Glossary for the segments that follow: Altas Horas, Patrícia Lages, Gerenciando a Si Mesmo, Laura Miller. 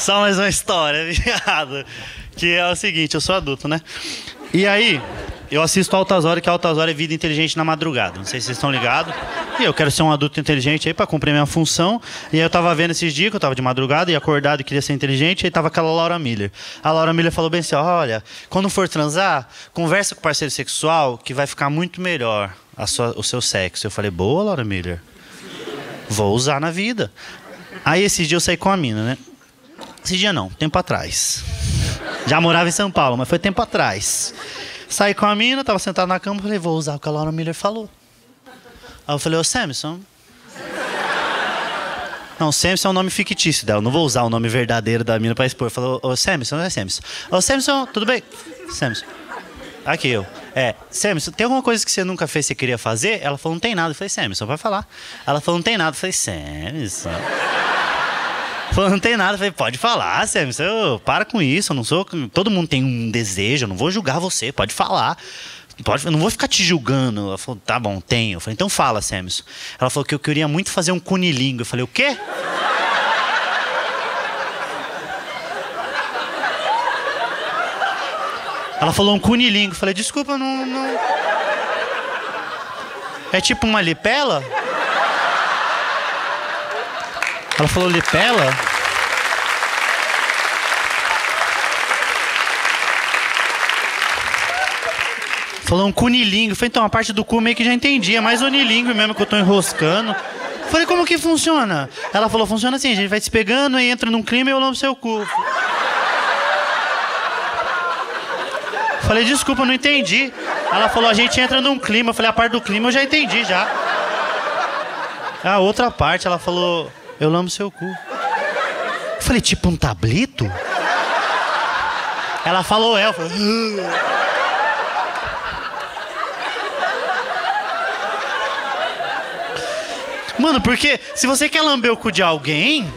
Só mais uma história, viado. Que é o seguinte, eu sou adulto, né? E aí, eu assisto Altas Horas, que Altas Horas é Vida Inteligente na Madrugada. Não sei se vocês estão ligados. E eu quero ser um adulto inteligente aí pra cumprir minha função. E aí eu tava vendo esses dias, que eu tava de madrugada e acordado e queria ser inteligente. E aí tava aquela Laura Miller. A Laura Miller falou bem assim, olha, quando for transar, conversa com o parceiro sexual que vai ficar muito melhor o seu sexo. Eu falei, boa, Laura Miller. Vou usar na vida. Aí esse dia eu saí com a mina, né? Esse dia não, tempo atrás. Já morava em São Paulo, mas foi tempo atrás. Saí com a mina, tava sentado na cama, falei, vou usar o que a Laura Miller falou. Aí eu falei, ô Samson. Não, Samson é um nome fictício dela, eu não vou usar o nome verdadeiro da mina pra expor. Eu falei, ô Samson, não é Samson. Ô Samson, tudo bem? Samson. Aqui eu. É, Samson, tem alguma coisa que você nunca fez que você queria fazer? Ela falou, não tem nada. Eu falei, Samson, vai falar. Ela falou, não tem nada. Eu falei, Samson. Falou, não tem nada. Eu falei, pode falar, Samson. Para com isso, eu não sou... Todo mundo tem um desejo, eu não vou julgar você, pode falar. Pode, eu não vou ficar te julgando. Ela falou, tá bom, tenho. Eu falei, então fala, Samson. Ela falou que eu queria muito fazer um cunilingo. Eu falei, o quê? Ela falou um cunilingo. Eu falei, desculpa, não... É tipo uma lipela? Ela falou lipela? Falou um cunilingo. Eu falei, então, a parte do cu meio que já entendi. É mais unilingue mesmo que eu tô enroscando. Eu falei, como que funciona? Ela falou, funciona assim, a gente vai se pegando e entra num clima e eu lambo seu cu. Falei, desculpa, eu não entendi. Ela falou, a gente entra num clima. Eu falei, a parte do clima eu já entendi, já. A outra parte, ela falou, eu lambo seu cu. Eu falei, tipo um tablito? Ela falou, eu falei... Mano, porque se você quer lamber o cu de alguém,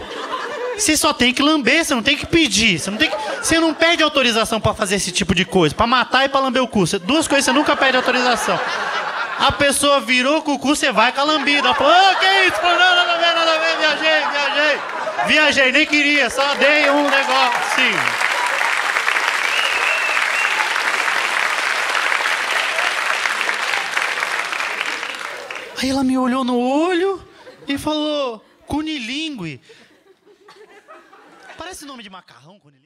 você só tem que lamber, você não tem que pedir, você não tem que... Você não pede autorização pra fazer esse tipo de coisa. Pra matar e pra lamber o cu. Duas coisas você nunca pede autorização. A pessoa virou com o cu, você vai com a lambida. Ela falou, ô, que isso? Não, nada a ver, viajei. Viajei, nem queria, só dei um negocinho. Aí ela me olhou no olho e falou, cunilingue. Parece nome de macarrão, cunilingue.